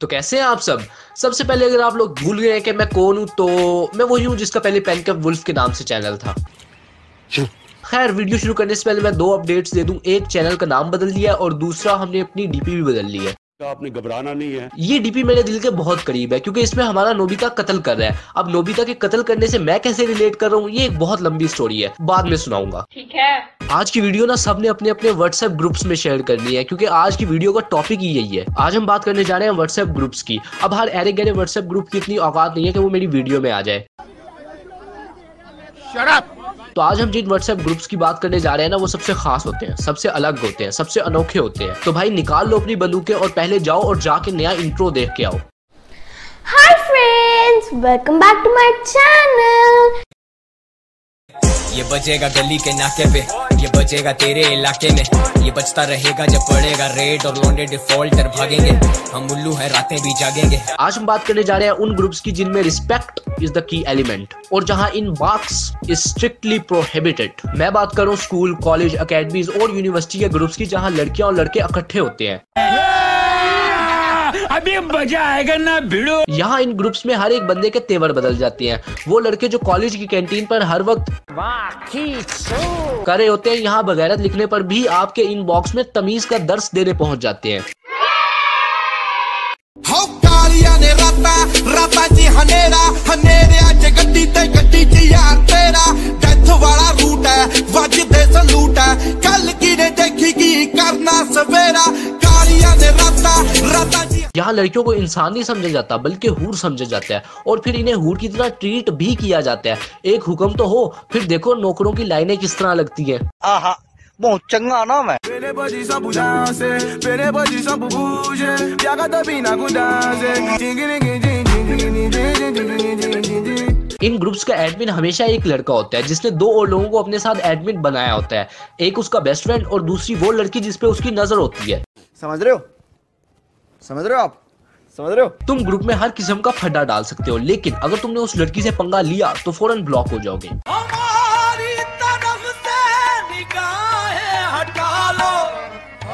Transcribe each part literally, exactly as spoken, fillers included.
तो कैसे हैं आप सब। सबसे पहले अगर आप लोग भूल गए कि मैं कौन हूँ, तो मैं वही हूँ जिसका पहले पेनकैप वुल्फ के नाम से चैनल था। खैर, वीडियो शुरू करने से पहले मैं दो अपडेट्स दे दूं। एक, चैनल का नाम बदल लिया है और दूसरा, हमने अपनी डीपी भी बदल ली है। आपने घबराना नहीं है। ये डीपी मेरे दिल के बहुत करीब है क्योंकि इसमें हमारा नोबिता कत्ल कर रहा है। अब नोबिता के कत्ल करने से मैं कैसे रिलेट कर रहा हूँ, ये एक बहुत लंबी स्टोरी है, बाद में सुनाऊंगा, ठीक है। आज की वीडियो ना सबने अपने अपने व्हाट्सएप ग्रुप्स में शेयर करनी है क्योंकि आज की वीडियो का टॉपिक ही यही है। आज हम बात करने जा रहे हैं व्हाट्सएप ग्रुप्स की। अब हर अरे गहरे व्हाट्सएप ग्रुप की इतनी औकात नहीं है कि वो मेरी वीडियो में आ जाए। तो आज हम जिन व्हाट्सएप ग्रुप्स की बात करने जा रहे हैं ना, वो सबसे खास होते हैं, सबसे अलग होते हैं, सबसे अनोखे होते हैं। तो भाई निकाल लो अपनी बंदूकें और पहले जाओ और जाके नया इंट्रो देख के आओ। Hi friends, welcome back to my channel. ये बजेगा गली के नाके पे, ये बजेगा तेरे इलाके में, ये बचता रहेगा जब पड़ेगा रेट और लोंडे डिफॉल्टर भागेंगे, हम उल्लू है रातें भी जागेंगे। आज हम बात करने जा रहे हैं उन ग्रुप्स की जिनमें respect is the key element और जहां इन मार्क्स इज स्ट्रिक्टली प्रोहिबिटेड। मैं बात करूं स्कूल, कॉलेज, अकेडमीज और यूनिवर्सिटी के ग्रुप्स की जहाँ लड़कियाँ और लड़के इकट्ठे होते हैं। अभी मजा आएगा ना भिड़ो। यहाँ इन ग्रुप्स में हर एक बंदे के तेवर बदल जाते हैं। वो लड़के जो कॉलेज की कैंटीन पर हर वक्त कर रहे होते हैं, यहाँ बगैरत लिखने पर भी आपके इनबॉक्स में तमीज का दर्स देने पहुँच जाते हैं। यहाँ लड़कियों को इंसान नहीं समझा जाता बल्कि हूर समझा जाता है और फिर इन्हें हूर की तरह ट्रीट भी किया जाता है। एक हुक्म तो हो, फिर देखो नौकरों की लाइनें किस तरह लगती हैं। आहा, बहुत चंगा नाम है। इन ग्रुप्स का एडमिन हमेशा एक लड़का होता है जिसने दो और लोगों को अपने साथ एडमिन बनाया होता है। एक उसका बेस्ट फ्रेंड और दूसरी वो लड़की जिसपे उसकी नजर होती है। समझ रहे हो समझ रहे हो आप समझ रहे हो तुम ग्रुप में हर किस्म का फड्डा डाल सकते हो, लेकिन अगर तुमने उस लड़की से पंगा लिया तो फौरन ब्लॉक हो जाओगे। हमारी तरफ से निगाहें हटा लो।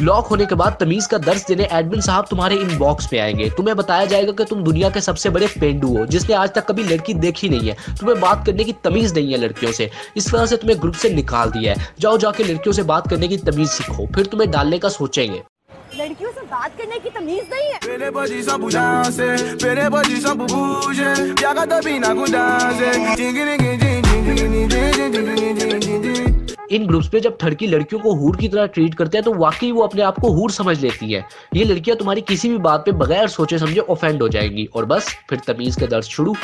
ब्लॉक होने के बाद तमीज का दर्ज देने एडमिन साहब तुम्हारे इनबॉक्स पे आएंगे। तुम्हें बताया जाएगा कि तुम दुनिया के सबसे बड़े पेंडू हो जिसने आज तक कभी लड़की देखी नहीं है। तुम्हें बात करने की तमीज नहीं है लड़कियों से, इस वजह से तुम्हें ग्रुप से निकाल दिया है। जाओ जाके लड़कियों से बात करने की तमीज सीखो, फिर तुम्हें डालने का सोचेंगे। लड़कियों से बात करने की तमीज नहीं है। इन ग्रुप्स पे जब ठड़की लड़कियों को हूर की तरह ट्रीट करते हैं तो वाकई वो अपने आप को हूर समझ लेती है। ये लड़कियां तुम्हारी किसी भी बात पे बगैर सोचे समझे ऑफेंड हो जाएंगी और बस फिर तमीज के दर्द शुरू।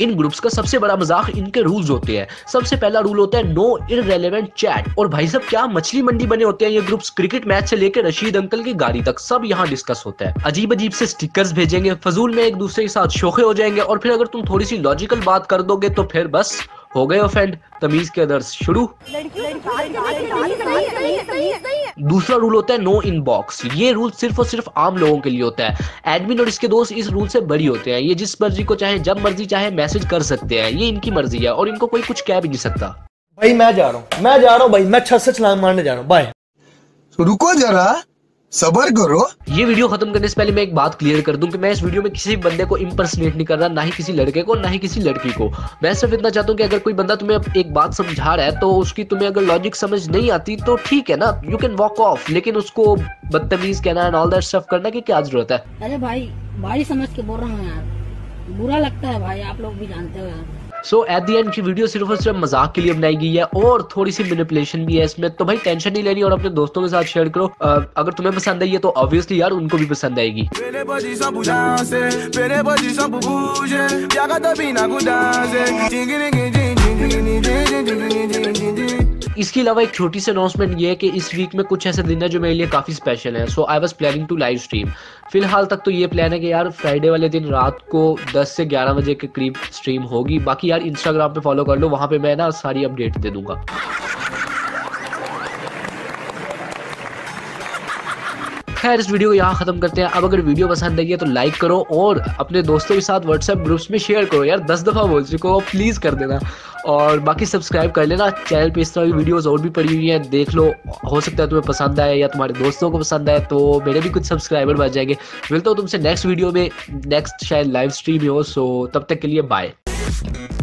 इन ग्रुप्स का सबसे बड़ा मजाक इनके रूल्स होते हैं। सबसे पहला रूल होता है नो इररेलेवेंट चैट। और भाई साहब, क्या मछली मंडी बने होते हैं ये ग्रुप्स। क्रिकेट मैच से लेकर रशीद अंकल की गाड़ी तक सब यहाँ डिस्कस होता है। अजीब अजीब से स्टिकर्स भेजेंगे, फजूल में एक दूसरे के साथ शोखे हो जाएंगे और फिर अगर तुम थोड़ी सी लॉजिकल बात कर दोगे तो फिर बस हो गए ऑफेंड। तमीज के दर्द शुरू। दूसरा रूल होता है नो इनबॉक्स। ये रूल सिर्फ और सिर्फ आम लोगों के लिए होता है। एडमिन और इसके दोस्त इस रूल से बड़ी होते हैं। ये जिस मर्जी को चाहे, जब मर्जी चाहे मैसेज कर सकते हैं। ये इनकी मर्जी है और इनको कोई कुछ कह भी नहीं सकता। भाई मैं जा रहा हूँ मैं जा रहा हूँ भाई मैं छत से छलांग मारने जा रहा हूँ, बाय। रुको जरा, सबर करो। ये वीडियो खत्म करने से पहले मैं एक बात क्लियर कर दूं कि मैं इस वीडियो में किसी बंदे को इम्पर्सनेट नहीं कर रहा, ना ही किसी लड़के को, ना ही किसी लड़की को। मैं सिर्फ इतना चाहता हूं कि अगर कोई बंदा तुम्हें एक बात समझा रहा है तो उसकी तुम्हें अगर लॉजिक समझ नहीं आती तो ठीक है ना, यू कैन वॉक ऑफ, लेकिन उसको बदतमीज कहना एंड ऑल दैट स्टफ करना की क्या जरूरत है। अरे भाई भाई समझ के बोल रहा हूँ यार, बुरा लगता है भाई, आप लोग भी जानते हो यार। सो एट दी एंड की वीडियो सिर्फ और सिर्फ मजाक के लिए बनाई गई है और थोड़ी सी मैनिपुलेशन भी है इसमें, तो भाई टेंशन नहीं लेनी और अपने दोस्तों के साथ शेयर करो। अगर तुम्हें पसंद आई है तो ऑब्वियसली यार उनको भी पसंद आएगी। इसके अलावा एक छोटी सी अनाउंसमेंट ये है कि इस वीक में कुछ ऐसे दिन है जो मेरे लिए काफी स्पेशल है। So I was planning to live stream. फिलहाल तक तो ये प्लान है कि यार फ्राइडे वाले दिन रात को दस से ग्यारह बजे के करीब स्ट्रीम होगी। बाकी यार इंस्टाग्राम पे फॉलो कर लो, वहाँ पे मैं ना सारी अपडेट दे दूंगा। खैर इस वीडियो को यहाँ खत्म करते हैं। अब अगर वीडियो पसंद आई है तो लाइक करो और अपने दोस्तों के साथ व्हाट्सएप ग्रुप्स में शेयर करो। यार दस दफ़ा बोल चुको प्लीज़ कर देना, और बाकी सब्सक्राइब कर लेना। चैनल पे इस तरह की वीडियोज़ और भी पड़ी हुई हैं, देख लो, हो सकता है तुम्हें पसंद आए या तुम्हारे दोस्तों को पसंद आए, तो मेरे भी कुछ सब्सक्राइबर बढ़ जाएंगे। मिलता हूँ तुमसे नेक्स्ट वीडियो में, नेक्स्ट शायद लाइव स्ट्रीम हो। सो तब तक के लिए बाय।